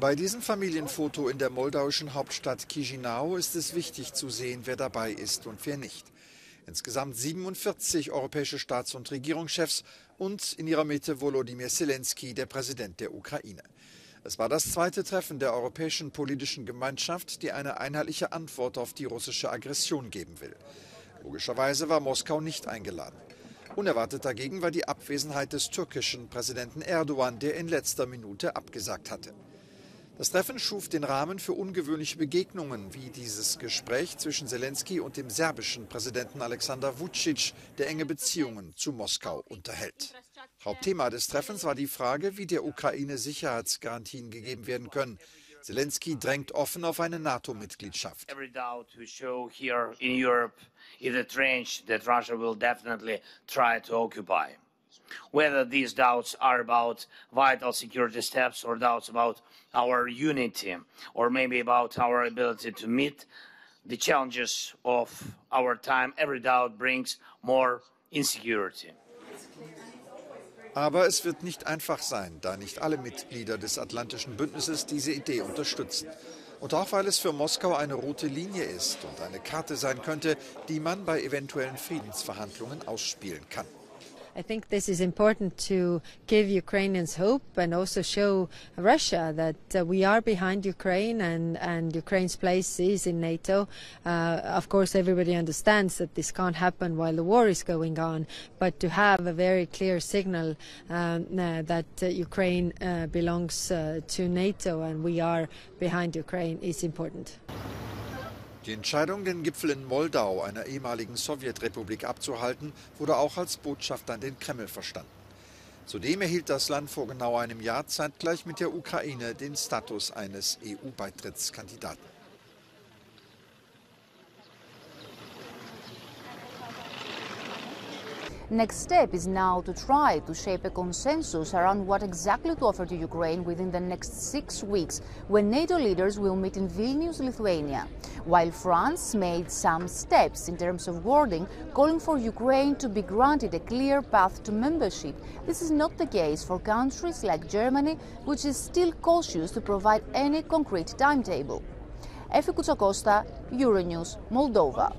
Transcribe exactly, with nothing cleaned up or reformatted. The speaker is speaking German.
Bei diesem Familienfoto in der moldauischen Hauptstadt Chișinău ist es wichtig zu sehen, wer dabei ist und wer nicht. Insgesamt siebenundvierzig europäische Staats- und Regierungschefs und in ihrer Mitte Wolodymyr Selenskyj, der Präsident der Ukraine. Es war das zweite Treffen der Europäischen Politischen Gemeinschaft, die eine einheitliche Antwort auf die russische Aggression geben will. Logischerweise war Moskau nicht eingeladen. Unerwartet dagegen war die Abwesenheit des türkischen Präsidenten Erdogan, der in letzter Minute abgesagt hatte. Das Treffen schuf den Rahmen für ungewöhnliche Begegnungen, wie dieses Gespräch zwischen Selenskyj und dem serbischen Präsidenten Aleksandar Vučić, der enge Beziehungen zu Moskau unterhält. Hauptthema des Treffens war die Frage, wie der Ukraine Sicherheitsgarantien gegeben werden können. Selenskyj drängt offen auf eine NATO-Mitgliedschaft. Whether these doubts are about vital security steps or doubts about our unity or maybe about our ability to meet the challenges of our time, every doubt brings more insecurity. Aber es wird nicht einfach sein, da nicht alle Mitglieder des Atlantischen Bündnisses diese Idee unterstützen. Und auch weil es für Moskau eine rote Linie ist und eine Karte sein könnte, die man bei eventuellen Friedensverhandlungen ausspielen kann. I think this is important to give Ukrainians hope and also show Russia that uh, we are behind Ukraine and, and Ukraine's place is in NATO. Uh, of course, everybody understands that this can't happen while the war is going on, but to have a very clear signal um, uh, that uh, Ukraine uh, belongs uh, to NATO and we are behind Ukraine is important. Die Entscheidung, den Gipfel in Moldau, einer ehemaligen Sowjetrepublik, abzuhalten, wurde auch als Botschaft an den Kreml verstanden. Zudem erhielt das Land vor genau einem Jahr zeitgleich mit der Ukraine den Status eines E U-Beitrittskandidaten. Next step is now to try to shape a consensus around what exactly to offer to Ukraine within the next six weeks, when NATO leaders will meet in Vilnius, Lithuania. While France made some steps in terms of wording, calling for Ukraine to be granted a clear path to membership, this is not the case for countries like Germany, which is still cautious to provide any concrete timetable. Efi Kutsakosta, Euronews, Moldova.